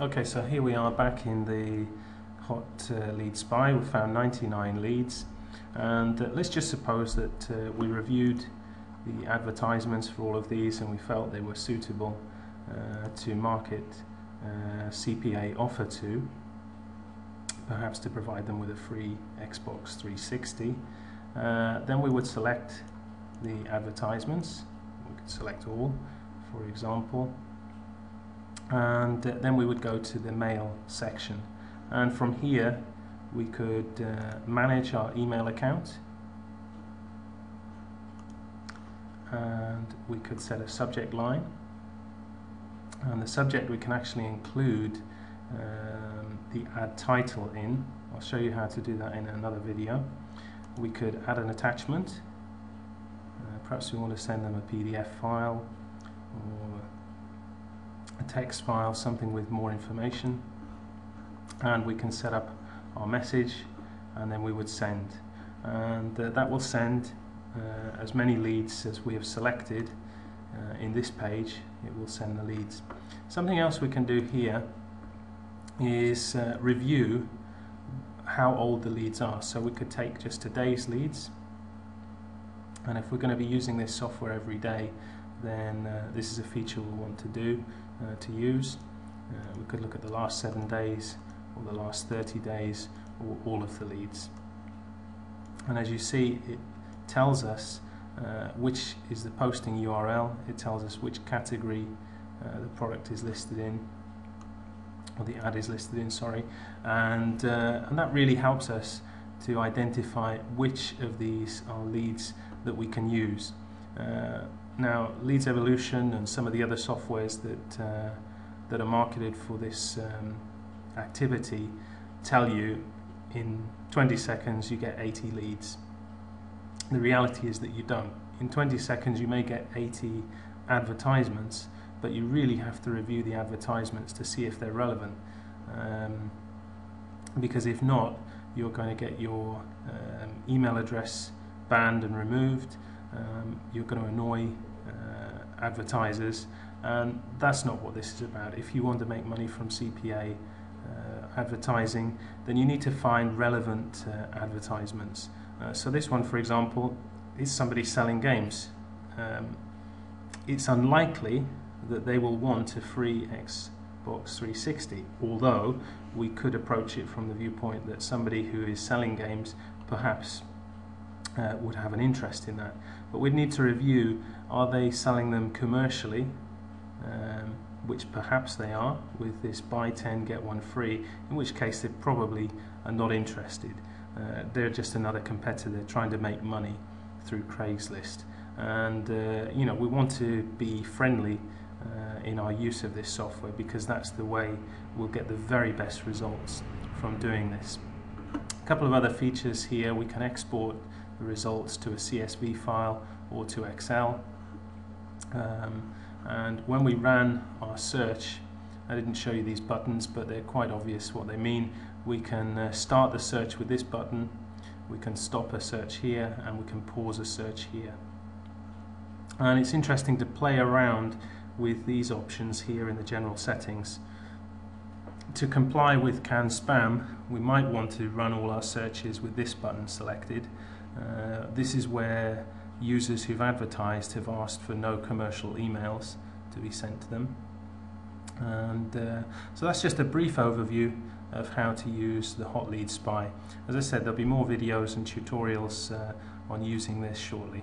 Okay, so here we are back in the Hot Lead Spy. We found 99 leads, and let's just suppose that we reviewed the advertisements for all of these and we felt they were suitable to market CPA offer to, perhaps to provide them with a free Xbox 360. Then we would select the advertisements. We could select all, for example, and then we would go to the mail section, and from here we could manage our email account, and we could set a subject line, and the subject we can actually include the ad title in. I'll show you how to do that in another video. We could add an attachment, perhaps we want to send them a PDF file or a text file, something with more information, and we can set up our message, and then we would send, and that will send as many leads as we have selected in this page. It will send the leads. Something else we can do here is review how old the leads are. So we could take just today's leads, and if we're going to be using this software every day, then this is a feature we'll want to do, to use. We could look at the last 7 days, or the last 30 days, or all of the leads. And as you see, it tells us which is the posting URL, it tells us which category the product is listed in, or the ad is listed in, sorry, and that really helps us to identify which of these are leads that we can use. Now, Leads Evolution and some of the other softwares that that are marketed for this activity tell you in 20 seconds you get 80 leads. The reality is that you don't. In 20 seconds you may get 80 advertisements, but you really have to review the advertisements to see if they're relevant, because if not, you're going to get your email address banned and removed. You're going to annoy advertisers, and that's not what this is about. If you want to make money from CPA advertising, then you need to find relevant advertisements. So this one, for example, is somebody selling games. It's unlikely that they will want a free Xbox 360, although we could approach it from the viewpoint that somebody who is selling games perhaps would have an interest in that. But we'd need to review, are they selling them commercially, which perhaps they are, with this buy 10 get one free, in which case they probably are not interested. They're just another competitor trying to make money through Craigslist, and you know, we want to be friendly in our use of this software, because that's the way we'll get the very best results from doing this. A couple of other features here: we can export the results to a CSV file or to Excel, and when we ran our search, I didn't show you these buttons, but they're quite obvious what they mean. We can start the search with this button, we can stop a search here, and we can pause a search here. And it's interesting to play around with these options here in the general settings. To comply with CAN spam, we might want to run all our searches with this button selected. This is where users who've advertised have asked for no commercial emails to be sent to them. And so that's just a brief overview of how to use the Hot Lead Spy. As I said, there'll be more videos and tutorials on using this shortly.